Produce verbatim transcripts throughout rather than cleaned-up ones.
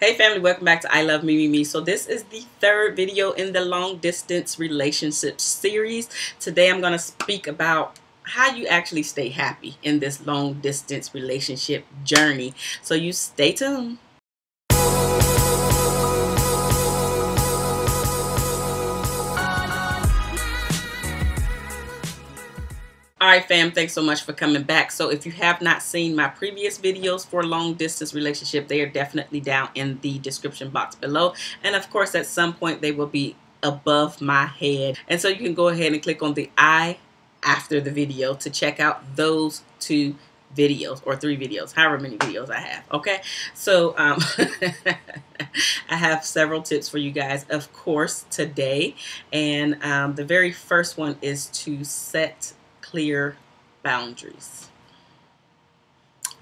Hey family, welcome back to I Love Me Me Me. So this is the third video in the long distance relationship series. Today I'm going to speak about how you actually stay happy in this long distance relationship journey. So you stay tuned. Alright fam, thanks so much for coming back. So if you have not seen my previous videos for long distance relationship, they are definitely down in the description box below. And of course, at some point they will be above my head. And so you can go ahead and click on the I after the video to check out those two videos or three videos, however many videos I have. Okay, so um, I have several tips for you guys, of course, today. And um, the very first one is to set clear boundaries.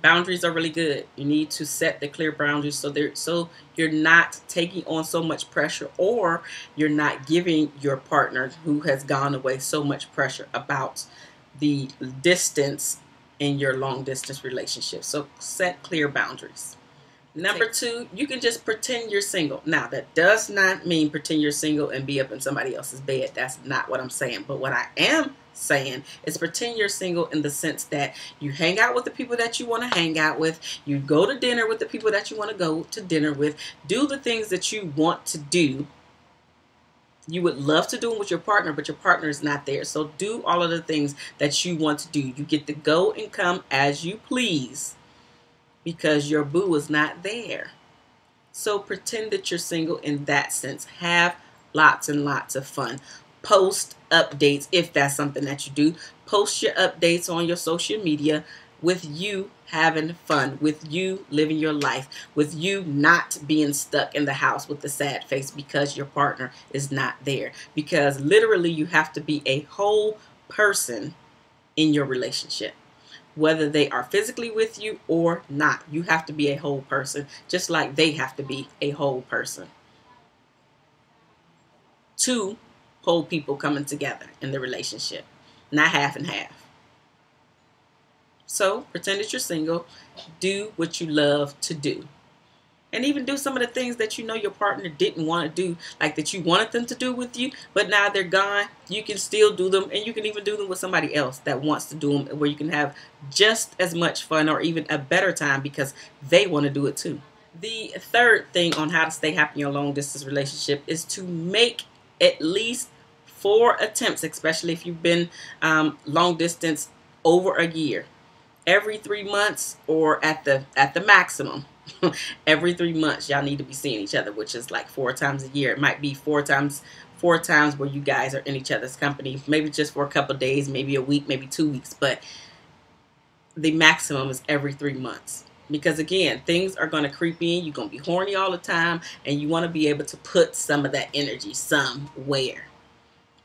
Boundaries are really good. You need to set the clear boundaries so there so you're not taking on so much pressure, or you're not giving your partner who has gone away so much pressure about the distance in your long distance relationship. So set clear boundaries. Number two, you can just pretend you're single. Now, that does not mean pretend you're single and be up in somebody else's bed. That's not what I'm saying. But what I am saying is pretend you're single in the sense that you hang out with the people that you want to hang out with. You go to dinner with the people that you want to go to dinner with. Do the things that you want to do. You would love to do them with your partner, but your partner is not there. So do all of the things that you want to do. You get to go and come as you please, because your boo is not there. So pretend that you're single in that sense. Have lots and lots of fun. Post updates, if that's something that you do. Post your updates on your social media with you having fun, with you living your life, with you not being stuck in the house with the sad face because your partner is not there. Because literally you have to be a whole person in your relationship. Whether they are physically with you or not, you have to be a whole person, just like they have to be a whole person. Two whole people coming together in the relationship, not half and half. So pretend that you're single, do what you love to do, and even do some of the things that you know your partner didn't want to do, like that you wanted them to do with you, but now they're gone. You can still do them, and you can even do them with somebody else that wants to do them, where you can have just as much fun or even a better time because they want to do it too. The third thing on how to stay happy in your long distance relationship is to make at least four attempts, especially if you've been um, long distance over a year, every three months or at the, at the maximum. Every three months y'all need to be seeing each other, which is like four times a year. It might be four times four times where you guys are in each other's company, maybe just for a couple days, maybe a week, maybe two weeks, but the maximum is every three months, because again, things are going to creep in. You're going to be horny all the time, and you want to be able to put some of that energy somewhere.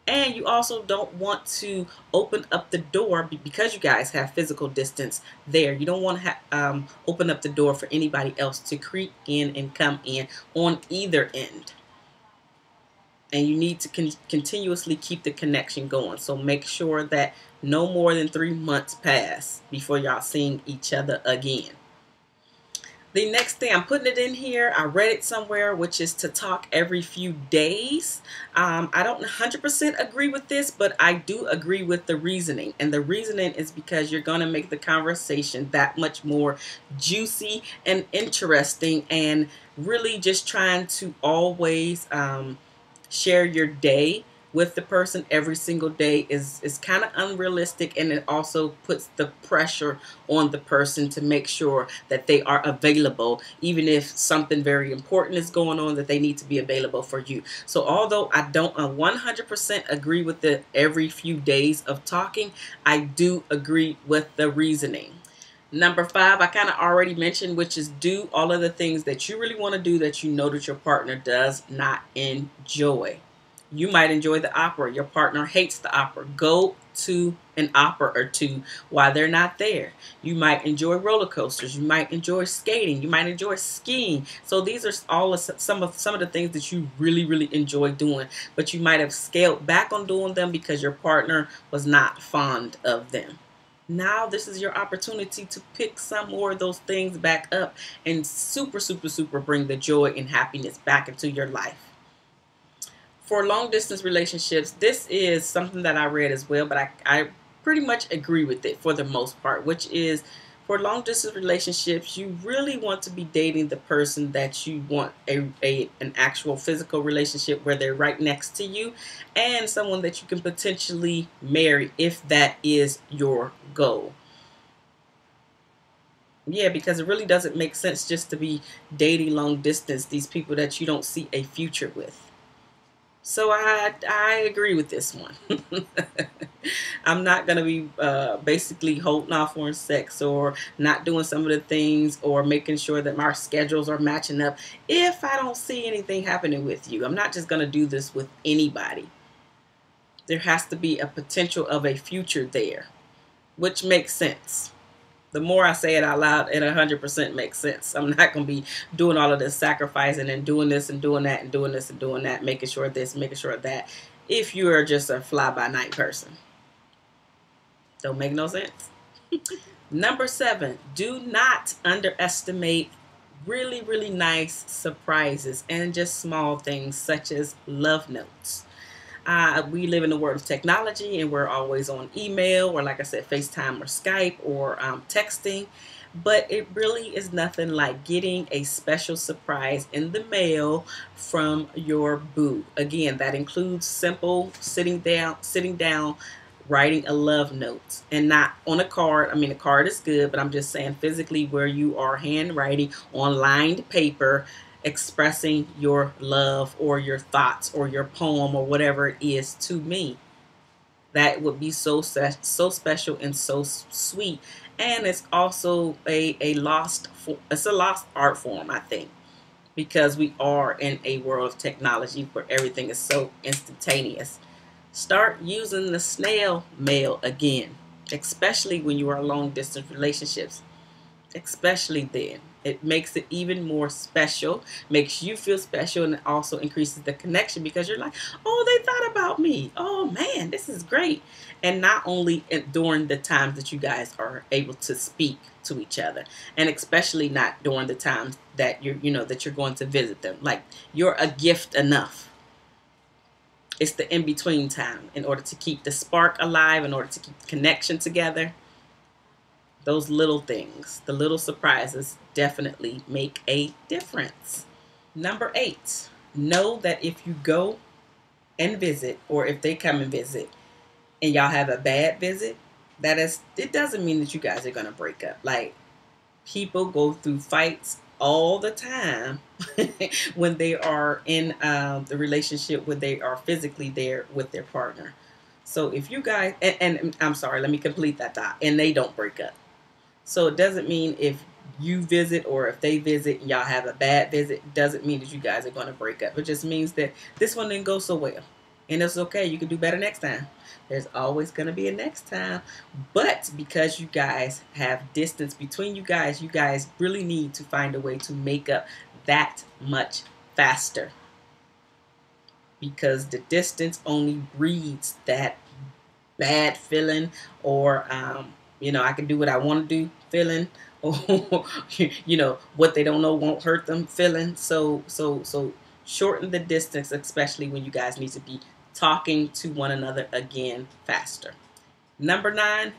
And you also don't want to open up the door, because you guys have physical distance there. You don't want to ha um, open up the door for anybody else to creep in and come in on either end. And you need to con continuously keep the connection going. So make sure that no more than three months pass before y'all seeing each other again. The next thing, I'm putting it in here, I read it somewhere, which is to talk every few days. Um, I don't one hundred percent agree with this, but I do agree with the reasoning. And the reasoning is because you're going to make the conversation that much more juicy and interesting, and really just trying to always um, share your day with the person every single day is, is kind of unrealistic, and it also puts the pressure on the person to make sure that they are available, even if something very important is going on, that they need to be available for you. So although I don't one hundred percent agree with the every few days of talking, I do agree with the reasoning. Number five, I kind of already mentioned, which is do all of the things that you really want to do that you know that your partner does not enjoy. You might enjoy the opera. Your partner hates the opera. Go to an opera or two while they're not there. You might enjoy roller coasters. You might enjoy skating. You might enjoy skiing. So these are all of some of some of the things that you really, really enjoy doing, but you might have scaled back on doing them because your partner was not fond of them. Now this is your opportunity to pick some more of those things back up and super, super, super bring the joy and happiness back into your life. For long distance relationships, this is something that I read as well, but I, I pretty much agree with it for the most part, which is for long distance relationships, you really want to be dating the person that you want a, a an actual physical relationship where they're right next to you, and someone that you can potentially marry if that is your goal. Yeah, because it really doesn't make sense just to be dating long distance these people that you don't see a future with. So I, I agree with this one. I'm not going to be uh, basically holding off on sex or not doing some of the things or making sure that my schedules are matching up if I don't see anything happening with you. I'm not just going to do this with anybody. There has to be a potential of a future there, which makes sense. The more I say it out loud, it one hundred percent makes sense. I'm not going to be doing all of this sacrificing and doing this and doing that and doing this and doing that, making sure this, making sure that, if you are just a fly-by-night person. Don't make no sense. Number seven, do not underestimate really, really nice surprises and just small things such as love notes. Uh, we live in the world of technology and we're always on email or, like I said, FaceTime or Skype or um, texting. But it really is nothing like getting a special surprise in the mail from your boo. Again, that includes simple sitting down, sitting down, writing a love note, and not on a card. I mean, a card is good, but I'm just saying physically where you are handwriting on lined paper, expressing your love or your thoughts or your poem or whatever it is to me. That would be so so special and so sweet. And it's also a, a lost it's a lost art form, I think, because we are in a world of technology where everything is so instantaneous. Start using the snail mail again, especially when you are in long distance relationships. Especially then. It makes it even more special, makes you feel special, and it also increases the connection because you're like, oh, they thought about me. Oh, man, this is great. And not only during the times that you guys are able to speak to each other, and especially not during the times that you're, you know, that you're going to visit them. Like, you're a gift enough. It's the in-between time in order to keep the spark alive, in order to keep the connection together. Those little things, the little surprises definitely make a difference. Number eight, know that if you go and visit, or if they come and visit and y'all have a bad visit, that is, it doesn't mean that you guys are going to break up. Like, people go through fights all the time when they are in um, the relationship, when they are physically there with their partner. So if you guys, and, and I'm sorry, let me complete that thought, and they don't break up. So it doesn't mean if you visit or if they visit and y'all have a bad visit, doesn't mean that you guys are going to break up. It just means that this one didn't go so well. And it's okay. You can do better next time. There's always going to be a next time. But because you guys have distance between you guys, you guys really need to find a way to make up that much faster. Because the distance only breeds that bad feeling or, um, you know, I can do what I want to do feeling, or you know, what they don't know won't hurt them feeling. So, so, so shorten the distance, especially when you guys need to be talking to one another again faster. Number nine,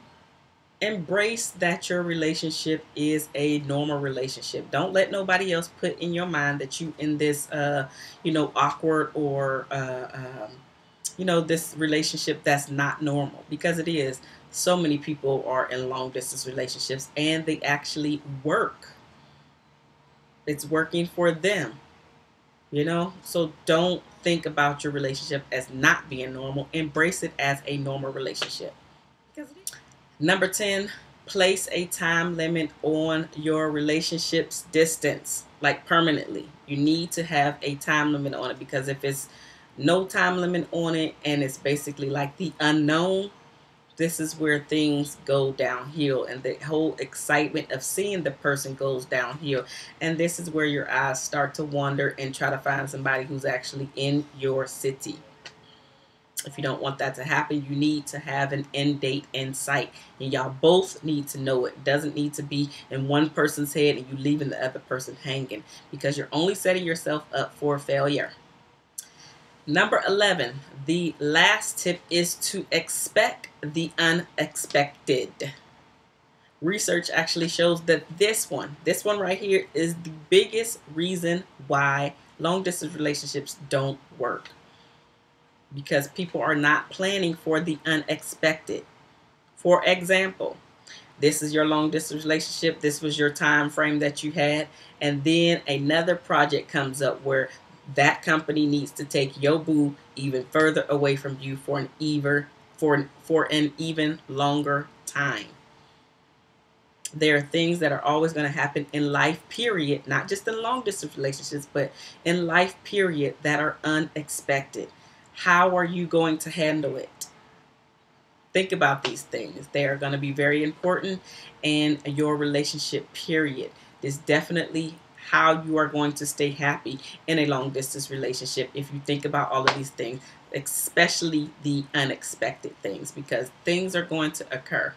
embrace that your relationship is a normal relationship. Don't let nobody else put in your mind that you in this, uh, you know, awkward or, uh, um, you know, this relationship that's not normal, because it is. So many people are in long distance relationships and they actually work. It's working for them, you know? So don't think about your relationship as not being normal. Embrace it as a normal relationship. Number ten, place a time limit on your relationship's distance, like permanently. You need to have a time limit on it, because if it's no time limit on it and it's basically like the unknown, this is where things go downhill, and the whole excitement of seeing the person goes downhill. And this is where your eyes start to wander and try to find somebody who's actually in your city. If you don't want that to happen, you need to have an end date in sight. And y'all both need to know it. It doesn't need to be in one person's head and you leaving the other person hanging, because you're only setting yourself up for failure. Number eleven, the last tip is to expect the unexpected. Research actually shows that this one, this one right here is the biggest reason why long distance relationships don't work. Because people are not planning for the unexpected. For example, this is your long distance relationship. This was your time frame that you had. And then another project comes up where that company needs to take your boo even further away from you for an even, for an, for an even longer time. There are things that are always going to happen in life, period. Not just in long distance relationships, but in life, period, that are unexpected. How are you going to handle it? Think about these things. They are going to be very important in your relationship, period. This is definitely how you are going to stay happy in a long distance relationship if you think about all of these things, especially the unexpected things, because things are going to occur.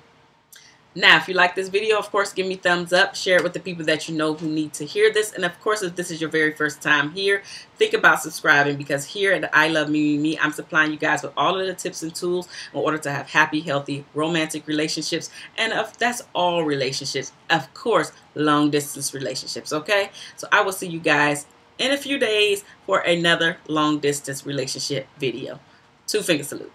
Now, if you like this video, of course, give me thumbs up, share it with the people that you know who need to hear this. And of course, if this is your very first time here, think about subscribing, because here at I Love Me, Me, Me, I'm supplying you guys with all of the tips and tools in order to have happy, healthy, romantic relationships. And of, that's all relationships, of course, long distance relationships. Okay, so I will see you guys in a few days for another long distance relationship video. Two finger salute.